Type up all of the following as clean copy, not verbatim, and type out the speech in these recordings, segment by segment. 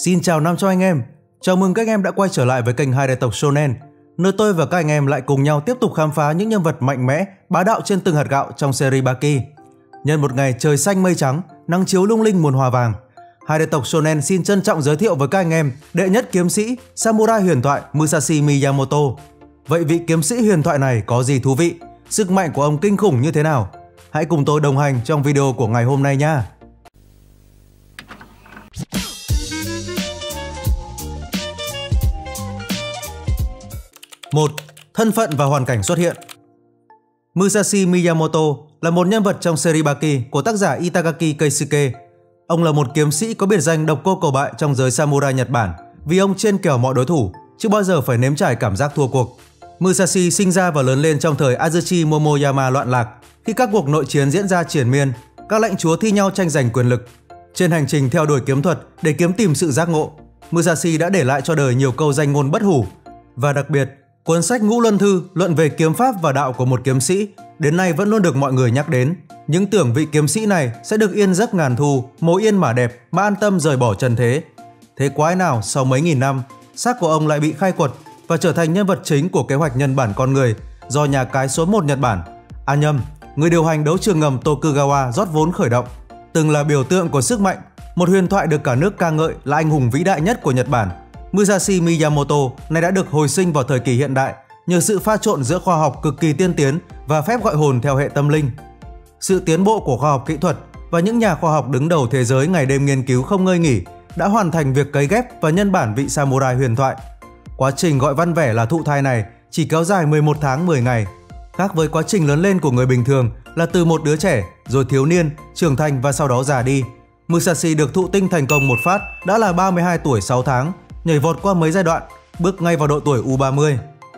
Xin chào năm cho anh em, chào mừng các anh em đã quay trở lại với kênh Hai Đại Tộc Shonen, nơi tôi và các anh em lại cùng nhau tiếp tục khám phá những nhân vật mạnh mẽ, bá đạo trên từng hạt gạo trong series Baki. Nhân một ngày trời xanh mây trắng, nắng chiếu lung linh muôn hoa vàng, Hai Đại Tộc Shonen xin trân trọng giới thiệu với các anh em đệ nhất kiếm sĩ samurai huyền thoại Musashi Miyamoto. Vậy vị kiếm sĩ huyền thoại này có gì thú vị? Sức mạnh của ông kinh khủng như thế nào? Hãy cùng tôi đồng hành trong video của ngày hôm nay nha! Một, thân phận và hoàn cảnh xuất hiện. Musashi Miyamoto là một nhân vật trong series Baki của tác giả Itagaki Keisuke. Ông là một kiếm sĩ có biệt danh độc cô cầu bại trong giới samurai Nhật Bản vì ông trên kèo mọi đối thủ, chưa bao giờ phải nếm trải cảm giác thua cuộc. Musashi sinh ra và lớn lên trong thời Azuchi Momoyama loạn lạc, khi các cuộc nội chiến diễn ra triền miên, các lãnh chúa thi nhau tranh giành quyền lực. Trên hành trình theo đuổi kiếm thuật để kiếm tìm sự giác ngộ, Musashi đã để lại cho đời nhiều câu danh ngôn bất hủ, và đặc biệt cuốn sách Ngũ Luân Thư luận về kiếm pháp và đạo của một kiếm sĩ đến nay vẫn luôn được mọi người nhắc đến. Những tưởng vị kiếm sĩ này sẽ được yên giấc ngàn thu, mối yên mà đẹp, mà an tâm rời bỏ trần thế. Thế quái nào sau mấy nghìn năm, xác của ông lại bị khai quật và trở thành nhân vật chính của kế hoạch nhân bản con người do nhà cái số 1 Nhật Bản, à nhầm, người điều hành đấu trường ngầm Tokugawa rót vốn khởi động. Từng là biểu tượng của sức mạnh, một huyền thoại được cả nước ca ngợi là anh hùng vĩ đại nhất của Nhật Bản, Musashi Miyamoto nay đã được hồi sinh vào thời kỳ hiện đại nhờ sự pha trộn giữa khoa học cực kỳ tiên tiến và phép gọi hồn theo hệ tâm linh. Sự tiến bộ của khoa học kỹ thuật và những nhà khoa học đứng đầu thế giới ngày đêm nghiên cứu không ngơi nghỉ đã hoàn thành việc cấy ghép và nhân bản vị samurai huyền thoại. Quá trình gọi văn vẻ là thụ thai này chỉ kéo dài 11 tháng 10 ngày. Khác với quá trình lớn lên của người bình thường là từ một đứa trẻ, rồi thiếu niên, trưởng thành và sau đó già đi. Musashi được thụ tinh thành công một phát đã là 32 tuổi 6 tháng, nhảy vọt qua mấy giai đoạn, bước ngay vào độ tuổi U30.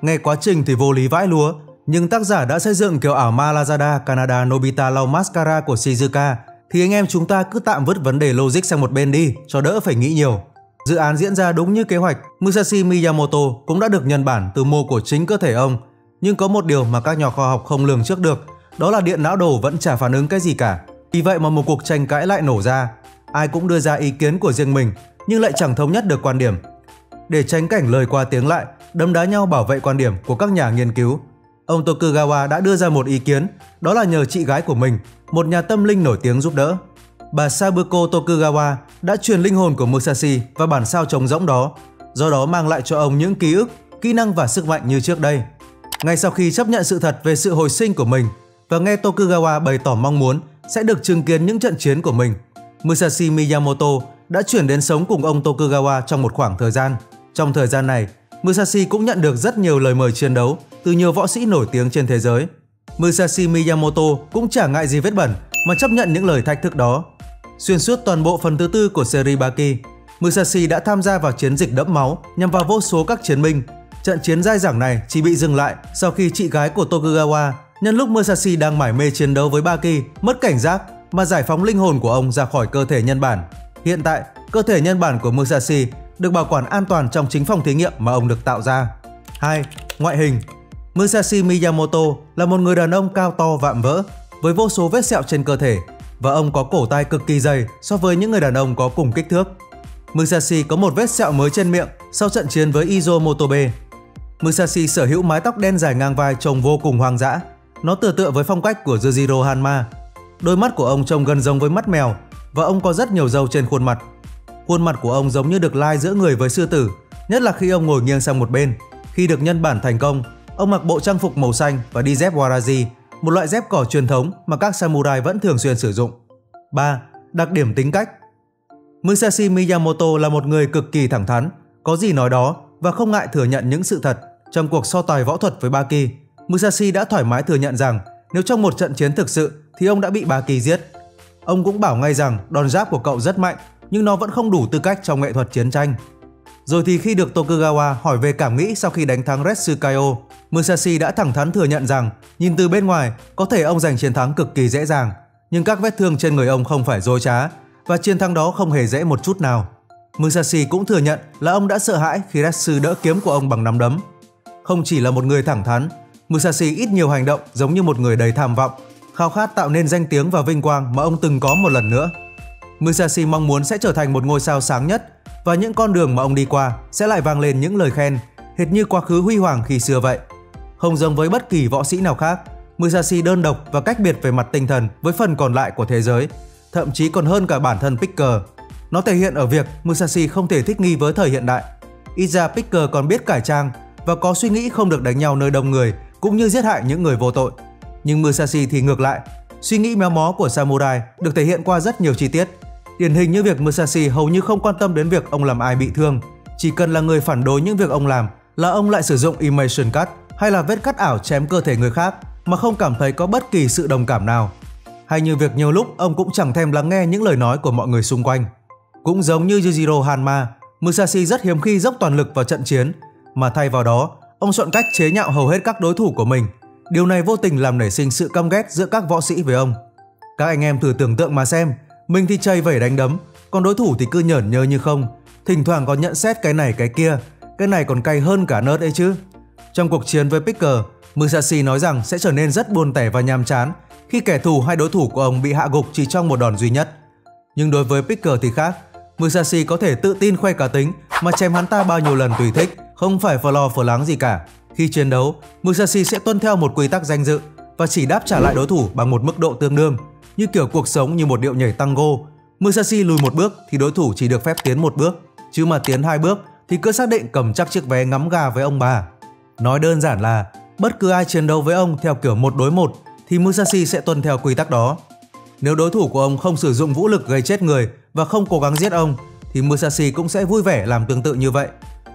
Nghe quá trình thì vô lý vãi lúa, nhưng tác giả đã xây dựng kiểu ảo ma Lazada Canada Nobita Lau Mascara của Shizuka, thì anh em chúng ta cứ tạm vứt vấn đề logic sang một bên đi, cho đỡ phải nghĩ nhiều. Dự án diễn ra đúng như kế hoạch, Musashi Miyamoto cũng đã được nhân bản từ mô của chính cơ thể ông. Nhưng có một điều mà các nhà khoa học không lường trước được, đó là điện não đồ vẫn chả phản ứng cái gì cả. Vì vậy mà một cuộc tranh cãi lại nổ ra. Ai cũng đưa ra ý kiến của riêng mình, nhưng lại chẳng thống nhất được quan điểm. Để tránh cảnh lời qua tiếng lại, đấm đá nhau bảo vệ quan điểm của các nhà nghiên cứu, ông Tokugawa đã đưa ra một ý kiến, đó là nhờ chị gái của mình, một nhà tâm linh nổi tiếng giúp đỡ. Bà Sabuko Tokugawa đã truyền linh hồn của Musashi và bản sao trống rỗng đó, do đó mang lại cho ông những ký ức, kỹ năng và sức mạnh như trước đây. Ngay sau khi chấp nhận sự thật về sự hồi sinh của mình và nghe Tokugawa bày tỏ mong muốn sẽ được chứng kiến những trận chiến của mình, Musashi Miyamoto đã chuyển đến sống cùng ông Tokugawa trong một khoảng thời gian. Trong thời gian này, Musashi cũng nhận được rất nhiều lời mời chiến đấu từ nhiều võ sĩ nổi tiếng trên thế giới. Musashi Miyamoto cũng chả ngại gì vết bẩn mà chấp nhận những lời thách thức đó. Xuyên suốt toàn bộ phần thứ tư của series Baki, Musashi đã tham gia vào chiến dịch đẫm máu nhằm vào vô số các chiến binh. Trận chiến dai dẳng này chỉ bị dừng lại sau khi chị gái của Tokugawa, nhân lúc Musashi đang mải mê chiến đấu với Baki, mất cảnh giác mà giải phóng linh hồn của ông ra khỏi cơ thể nhân bản. Hiện tại, cơ thể nhân bản của Musashi được bảo quản an toàn trong chính phòng thí nghiệm mà ông được tạo ra. 2. Ngoại hình. Musashi Miyamoto là một người đàn ông cao to vạm vỡ với vô số vết sẹo trên cơ thể, và ông có cổ tai cực kỳ dày so với những người đàn ông có cùng kích thước. Musashi có một vết sẹo mới trên miệng sau trận chiến với Izo Motobe. Musashi sở hữu mái tóc đen dài ngang vai trông vô cùng hoang dã, nó tựa với phong cách của Yuujirou Hanma. Đôi mắt của ông trông gần giống với mắt mèo và ông có rất nhiều râu trên khuôn mặt. Khuôn mặt của ông giống như được lai giữa người với sư tử, nhất là khi ông ngồi nghiêng sang một bên. Khi được nhân bản thành công, ông mặc bộ trang phục màu xanh và đi dép waraji, một loại dép cỏ truyền thống mà các samurai vẫn thường xuyên sử dụng. 3. Đặc điểm tính cách. Musashi Miyamoto là một người cực kỳ thẳng thắn, có gì nói đó và không ngại thừa nhận những sự thật. Trong cuộc so tài võ thuật với Baki, Musashi đã thoải mái thừa nhận rằng nếu trong một trận chiến thực sự thì ông đã bị Baki giết. Ông cũng bảo ngay rằng đòn giáp của cậu rất mạnh nhưng nó vẫn không đủ tư cách trong nghệ thuật chiến tranh. Rồi thì khi được Tokugawa hỏi về cảm nghĩ sau khi đánh thắng Retsu Kaioh, Musashi đã thẳng thắn thừa nhận rằng nhìn từ bên ngoài có thể ông giành chiến thắng cực kỳ dễ dàng, nhưng các vết thương trên người ông không phải dối trá và chiến thắng đó không hề dễ một chút nào. Musashi cũng thừa nhận là ông đã sợ hãi khi Retsu đỡ kiếm của ông bằng nắm đấm. Không chỉ là một người thẳng thắn, Musashi ít nhiều hành động giống như một người đầy tham vọng, khao khát tạo nên danh tiếng và vinh quang mà ông từng có một lần nữa. Musashi mong muốn sẽ trở thành một ngôi sao sáng nhất và những con đường mà ông đi qua sẽ lại vang lên những lời khen, hệt như quá khứ huy hoàng khi xưa vậy. Không giống với bất kỳ võ sĩ nào khác, Musashi đơn độc và cách biệt về mặt tinh thần với phần còn lại của thế giới, thậm chí còn hơn cả bản thân Picker. Nó thể hiện ở việc Musashi không thể thích nghi với thời hiện đại. Ít ra Picker còn biết cải trang và có suy nghĩ không được đánh nhau nơi đông người cũng như giết hại những người vô tội. Nhưng Musashi thì ngược lại, suy nghĩ méo mó của samurai được thể hiện qua rất nhiều chi tiết. Điển hình như việc Musashi hầu như không quan tâm đến việc ông làm ai bị thương, chỉ cần là người phản đối những việc ông làm là ông lại sử dụng Imitation Cut hay là vết cắt ảo chém cơ thể người khác mà không cảm thấy có bất kỳ sự đồng cảm nào. Hay như việc nhiều lúc ông cũng chẳng thèm lắng nghe những lời nói của mọi người xung quanh. Cũng giống như Yuujirou Hanma, Musashi rất hiếm khi dốc toàn lực vào trận chiến, mà thay vào đó, ông chọn cách chế nhạo hầu hết các đối thủ của mình. Điều này vô tình làm nảy sinh sự căm ghét giữa các võ sĩ với ông. Các anh em thử tưởng tượng mà xem, mình thì chây vẩy đánh đấm, còn đối thủ thì cứ nhởn nhơ như không, thỉnh thoảng còn nhận xét cái này cái kia, cái này còn cay hơn cả nớt ấy chứ. Trong cuộc chiến với Picker, Musashi nói rằng sẽ trở nên rất buồn tẻ và nhàm chán khi kẻ thù hay đối thủ của ông bị hạ gục chỉ trong một đòn duy nhất. Nhưng đối với Picker thì khác, Musashi có thể tự tin khoe cá tính mà chém hắn ta bao nhiêu lần tùy thích, không phải phờ lo phờ lắng gì cả. Khi chiến đấu, Musashi sẽ tuân theo một quy tắc danh dự và chỉ đáp trả lại đối thủ bằng một mức độ tương đương, như kiểu cuộc sống như một điệu nhảy tango. Musashi lùi một bước thì đối thủ chỉ được phép tiến một bước, chứ mà tiến hai bước thì cứ xác định cầm chắc chiếc vé ngắm gà với ông bà. Nói đơn giản là bất cứ ai chiến đấu với ông theo kiểu 1 đối 1 thì Musashi sẽ tuân theo quy tắc đó. Nếu đối thủ của ông không sử dụng vũ lực gây chết người và không cố gắng giết ông thì Musashi cũng sẽ vui vẻ làm tương tự như vậy.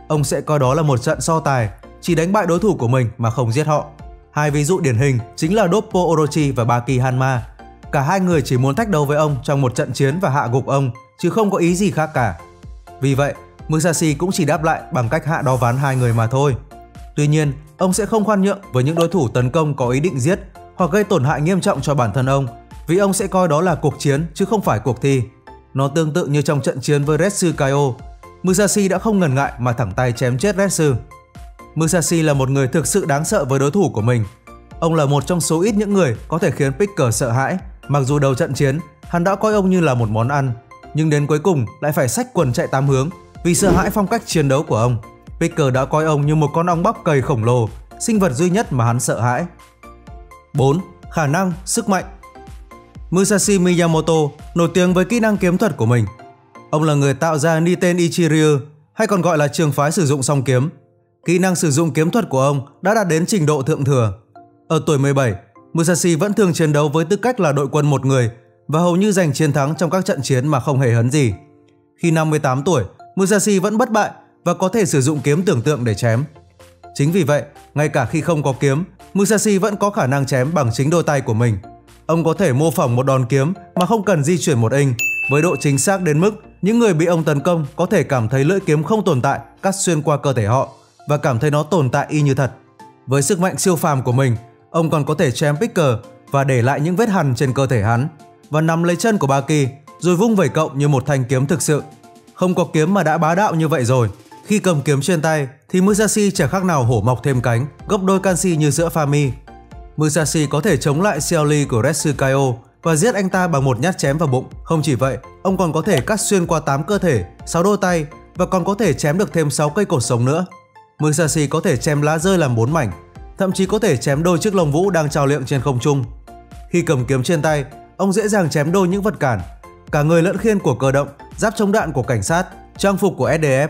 Ông sẽ coi đó là một trận so tài, chỉ đánh bại đối thủ của mình mà không giết họ. Hai ví dụ điển hình chính là Doppo Orochi và Baki Hanma. Cả hai người chỉ muốn thách đấu với ông trong một trận chiến và hạ gục ông, chứ không có ý gì khác cả. Vì vậy, Musashi cũng chỉ đáp lại bằng cách hạ đo ván hai người mà thôi. Tuy nhiên, ông sẽ không khoan nhượng với những đối thủ tấn công có ý định giết hoặc gây tổn hại nghiêm trọng cho bản thân ông, vì ông sẽ coi đó là cuộc chiến chứ không phải cuộc thi. Nó tương tự như trong trận chiến với Retsu Kaioh, Musashi đã không ngần ngại mà thẳng tay chém chết Retsu. Musashi là một người thực sự đáng sợ với đối thủ của mình. Ông là một trong số ít những người có thể khiến Picker sợ hãi. Mặc dù đầu trận chiến, hắn đã coi ông như là một món ăn, nhưng đến cuối cùng lại phải xách quần chạy 8 hướng vì sợ hãi phong cách chiến đấu của ông. Picker đã coi ông như một con ong bắp cày khổng lồ, sinh vật duy nhất mà hắn sợ hãi. 4. Khả năng, sức mạnh. Musashi Miyamoto nổi tiếng với kỹ năng kiếm thuật của mình. Ông là người tạo ra Niten Ichiryu, hay còn gọi là trường phái sử dụng song kiếm. Kỹ năng sử dụng kiếm thuật của ông đã đạt đến trình độ thượng thừa. Ở tuổi 17, Musashi vẫn thường chiến đấu với tư cách là đội quân một người và hầu như giành chiến thắng trong các trận chiến mà không hề hấn gì. Khi 58 tuổi, Musashi vẫn bất bại và có thể sử dụng kiếm tưởng tượng để chém. Chính vì vậy, ngay cả khi không có kiếm, Musashi vẫn có khả năng chém bằng chính đôi tay của mình. Ông có thể mô phỏng một đòn kiếm mà không cần di chuyển một inch, với độ chính xác đến mức những người bị ông tấn công có thể cảm thấy lưỡi kiếm không tồn tại cắt xuyên qua cơ thể họ và cảm thấy nó tồn tại y như thật. Với sức mạnh siêu phàm của mình, ông còn có thể chém Picker và để lại những vết hằn trên cơ thể hắn, và nắm lấy chân của Baki rồi vung vẩy cậu như một thanh kiếm thực sự. Không có kiếm mà đã bá đạo như vậy rồi. Khi cầm kiếm trên tay thì Musashi chẳng khác nào hổ mọc thêm cánh, gấp đôi canxi như sữa pha mi. Musashi có thể chống lại Seoli của Retsu Kaioh và giết anh ta bằng một nhát chém vào bụng. Không chỉ vậy, ông còn có thể cắt xuyên qua 8 cơ thể, 6 đôi tay và còn có thể chém được thêm 6 cây cột sống nữa. Musashi có thể chém lá rơi làm 4 mảnh, thậm chí có thể chém đôi chiếc lông vũ đang trao liệng trên không trung. Khi cầm kiếm trên tay, ông dễ dàng chém đôi những vật cản, cả người lẫn khiên của cơ động, giáp chống đạn của cảnh sát, trang phục của SDF,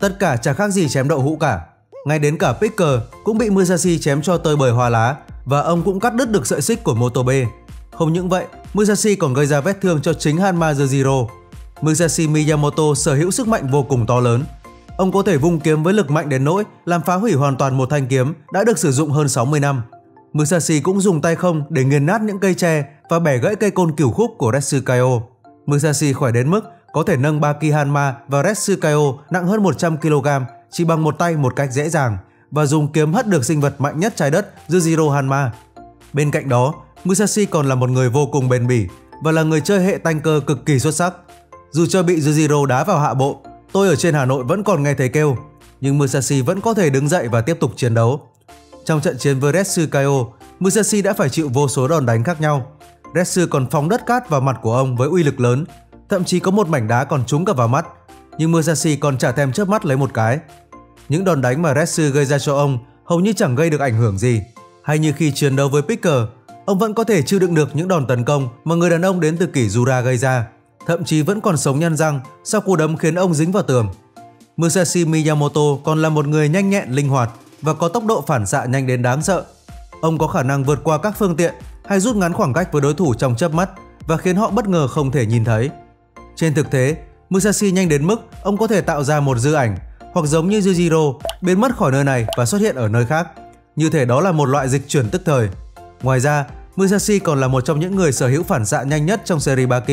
tất cả chẳng khác gì chém đậu hũ cả. Ngay đến cả Picker cũng bị Musashi chém cho tơi bời hoa lá và ông cũng cắt đứt được sợi xích của Motobe. Không những vậy, Musashi còn gây ra vết thương cho chính Hanma Yuujirou. Musashi Miyamoto sở hữu sức mạnh vô cùng to lớn. Ông có thể vung kiếm với lực mạnh đến nỗi làm phá hủy hoàn toàn một thanh kiếm đã được sử dụng hơn 60 năm. Musashi cũng dùng tay không để nghiền nát những cây tre và bẻ gãy cây côn cửu khúc của Retsu Kaioh. Musashi khỏe đến mức có thể nâng Baki Hanma và Retsu Kaioh nặng hơn 100 kg chỉ bằng một tay một cách dễ dàng và dùng kiếm hất được sinh vật mạnh nhất trái đất Yuujirou Hanma. Bên cạnh đó, Musashi còn là một người vô cùng bền bỉ và là người chơi hệ tanh cơ cực kỳ xuất sắc. Dù cho bị Yuujirou đá vào hạ bộ, tôi ở trên Hà Nội vẫn còn nghe thấy kêu, nhưng Musashi vẫn có thể đứng dậy và tiếp tục chiến đấu. Trong trận chiến với Retsu Kaioh, Musashi đã phải chịu vô số đòn đánh khác nhau. Retsu còn phóng đất cát vào mặt của ông với uy lực lớn, thậm chí có một mảnh đá còn trúng cả vào mắt. nhưng Musashi còn chả thèm chớp mắt lấy một cái. Những đòn đánh mà Retsu gây ra cho ông hầu như chẳng gây được ảnh hưởng gì. Hay như khi chiến đấu với Picker, ông vẫn có thể chịu đựng được những đòn tấn công mà người đàn ông đến từ kỷ Jura gây ra, thậm chí vẫn còn sống nhăn răng sau cú đấm khiến ông dính vào tường. Musashi Miyamoto còn là một người nhanh nhẹn, linh hoạt và có tốc độ phản xạ nhanh đến đáng sợ. Ông có khả năng vượt qua các phương tiện hay rút ngắn khoảng cách với đối thủ trong chớp mắt và khiến họ bất ngờ không thể nhìn thấy. Trên thực tế, Musashi nhanh đến mức ông có thể tạo ra một dư ảnh hoặc giống như Yuujirou biến mất khỏi nơi này và xuất hiện ở nơi khác. Như thể đó là một loại dịch chuyển tức thời. Ngoài ra, Musashi còn là một trong những người sở hữu phản xạ nhanh nhất trong series Baki.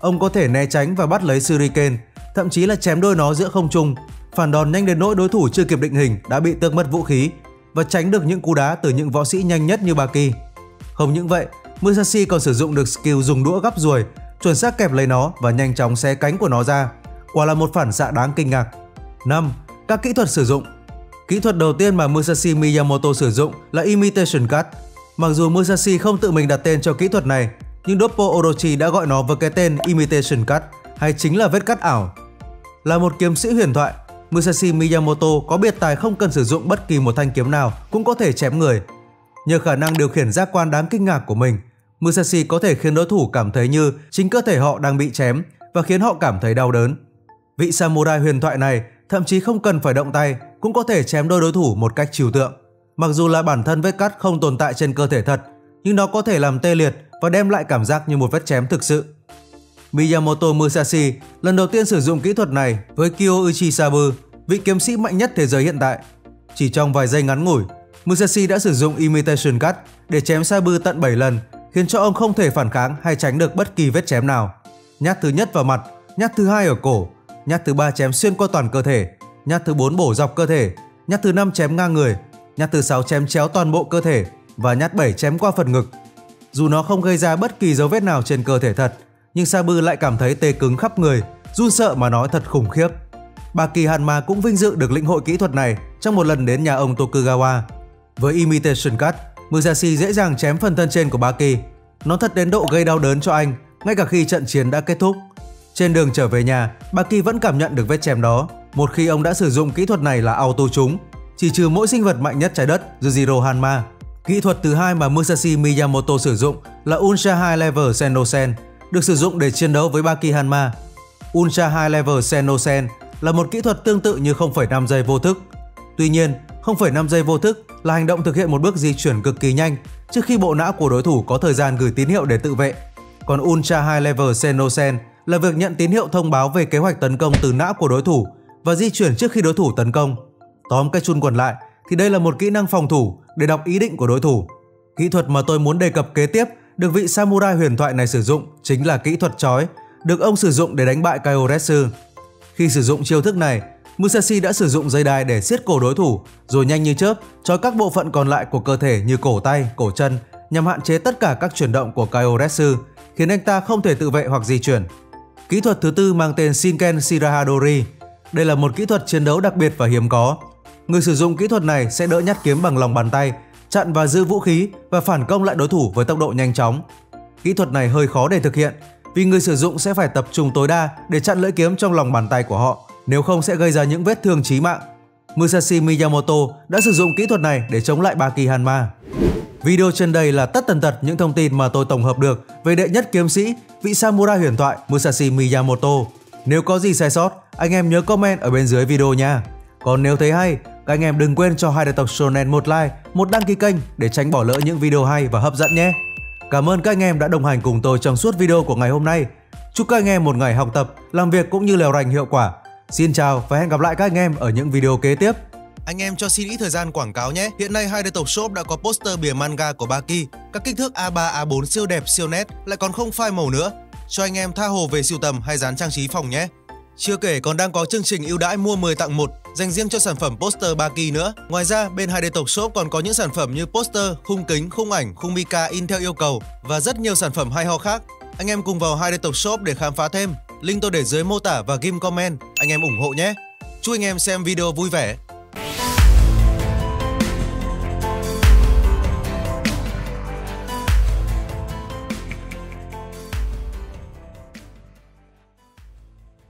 Ông có thể né tránh và bắt lấy shuriken, thậm chí là chém đôi nó giữa không trung, phản đòn nhanh đến nỗi đối thủ chưa kịp định hình đã bị tước mất vũ khí và tránh được những cú đá từ những võ sĩ nhanh nhất như Baki. Không những vậy, Musashi còn sử dụng được skill dùng đũa gắp ruồi, chuẩn xác kẹp lấy nó và nhanh chóng xé cánh của nó ra. Quả là một phản xạ đáng kinh ngạc. 5. Các kỹ thuật sử dụng. Kỹ thuật đầu tiên mà Musashi Miyamoto sử dụng là Imitation Cut. Mặc dù Musashi không tự mình đặt tên cho kỹ thuật này, nhưng Doppo Orochi đã gọi nó với cái tên Imitation Cut, hay chính là vết cắt ảo. Là một kiếm sĩ huyền thoại, Musashi Miyamoto có biệt tài không cần sử dụng bất kỳ một thanh kiếm nào cũng có thể chém người. Nhờ khả năng điều khiển giác quan đáng kinh ngạc của mình, Musashi có thể khiến đối thủ cảm thấy như chính cơ thể họ đang bị chém và khiến họ cảm thấy đau đớn. Vị samurai huyền thoại này thậm chí không cần phải động tay cũng có thể chém đôi đối thủ một cách trừu tượng. Mặc dù là bản thân vết cắt không tồn tại trên cơ thể thật, nhưng nó có thể làm tê liệt và đem lại cảm giác như một vết chém thực sự. Miyamoto Musashi lần đầu tiên sử dụng kỹ thuật này với Kyo Uchi Sabu, vị kiếm sĩ mạnh nhất thế giới hiện tại. Chỉ trong vài giây ngắn ngủi, Musashi đã sử dụng Imitation Cut để chém Sabu tận 7 lần, khiến cho ông không thể phản kháng hay tránh được bất kỳ vết chém nào. Nhát thứ nhất vào mặt, nhát thứ hai ở cổ, nhát thứ ba chém xuyên qua toàn cơ thể, nhát thứ 4 bổ dọc cơ thể, nhát thứ 5 chém ngang người, nhát thứ 6 chém chéo toàn bộ cơ thể và nhát 7 chém qua phần ngực. Dù nó không gây ra bất kỳ dấu vết nào trên cơ thể thật, nhưng Sabu lại cảm thấy tê cứng khắp người, run sợ mà nói thật khủng khiếp. Baki Hanma cũng vinh dự được lĩnh hội kỹ thuật này trong một lần đến nhà ông Tokugawa. Với Imitation Cut, Musashi dễ dàng chém phần thân trên của Baki. Nó thật đến độ gây đau đớn cho anh, ngay cả khi trận chiến đã kết thúc. Trên đường trở về nhà, Baki vẫn cảm nhận được vết chém đó. Một khi ông đã sử dụng kỹ thuật này là auto trúng, chỉ trừ mỗi sinh vật mạnh nhất trái đất, Yuujirou Hanma. Kỹ thuật thứ hai mà Musashi Miyamoto sử dụng là Ultra High Level Sen no Sen, được sử dụng để chiến đấu với Baki Hanma. Ultra High Level Sen no Sen là một kỹ thuật tương tự như 0,5 giây vô thức. Tuy nhiên, 0,5 giây vô thức là hành động thực hiện một bước di chuyển cực kỳ nhanh trước khi bộ não của đối thủ có thời gian gửi tín hiệu để tự vệ. Còn Ultra High Level Sen no Sen là việc nhận tín hiệu thông báo về kế hoạch tấn công từ não của đối thủ và di chuyển trước khi đối thủ tấn công. Tóm cái chun quần lại thì đây là một kỹ năng phòng thủ để đọc ý định của đối thủ. Kỹ thuật mà tôi muốn đề cập kế tiếp được vị samurai huyền thoại này sử dụng chính là kỹ thuật chói, được ông sử dụng để đánh bại Kaioh Retsu. Khi sử dụng chiêu thức này, Musashi đã sử dụng dây đai để siết cổ đối thủ, rồi nhanh như chớp chói các bộ phận còn lại của cơ thể như cổ tay, cổ chân nhằm hạn chế tất cả các chuyển động của Kaioh Retsu, khiến anh ta không thể tự vệ hoặc di chuyển. Kỹ thuật thứ tư mang tên Shinken Shirahadori. Đây là một kỹ thuật chiến đấu đặc biệt và hiếm có. Người sử dụng kỹ thuật này sẽ đỡ nhát kiếm bằng lòng bàn tay, chặn và giữ vũ khí và phản công lại đối thủ với tốc độ nhanh chóng. Kỹ thuật này hơi khó để thực hiện vì người sử dụng sẽ phải tập trung tối đa để chặn lưỡi kiếm trong lòng bàn tay của họ, nếu không sẽ gây ra những vết thương chí mạng. Musashi Miyamoto đã sử dụng kỹ thuật này để chống lại Baki Hanma. Video trên đây là tất tần tật những thông tin mà tôi tổng hợp được về đệ nhất kiếm sĩ, vị samurai huyền thoại Musashi Miyamoto. Nếu có gì sai sót, anh em nhớ comment ở bên dưới video nha. Còn nếu thấy hay, các anh em đừng quên cho Hai Đại Tộc Shonen một like, một đăng ký kênh để tránh bỏ lỡ những video hay và hấp dẫn nhé. Cảm ơn các anh em đã đồng hành cùng tôi trong suốt video của ngày hôm nay. Chúc các anh em một ngày học tập, làm việc cũng như lèo rành hiệu quả. Xin chào và hẹn gặp lại các anh em ở những video kế tiếp. Anh em cho xin ít thời gian quảng cáo nhé. Hiện nay Hai Đại Tộc Shop đã có poster bìa manga của Baki, các kích thước A3, A4 siêu đẹp, siêu nét, lại còn không phai màu nữa, cho anh em tha hồ về sưu tầm hay dán trang trí phòng nhé. Chưa kể còn đang có chương trình ưu đãi mua 10 tặng 1 dành riêng cho sản phẩm poster Baki nữa. Ngoài ra, bên Hai Đại Tộc Shop còn có những sản phẩm như poster, khung kính, khung ảnh, khung mica in theo yêu cầu và rất nhiều sản phẩm hay ho khác. Anh em cùng vào Hai Đại Tộc Shop để khám phá thêm. Link tôi để dưới mô tả và ghim comment. Anh em ủng hộ nhé. Chúc anh em xem video vui vẻ.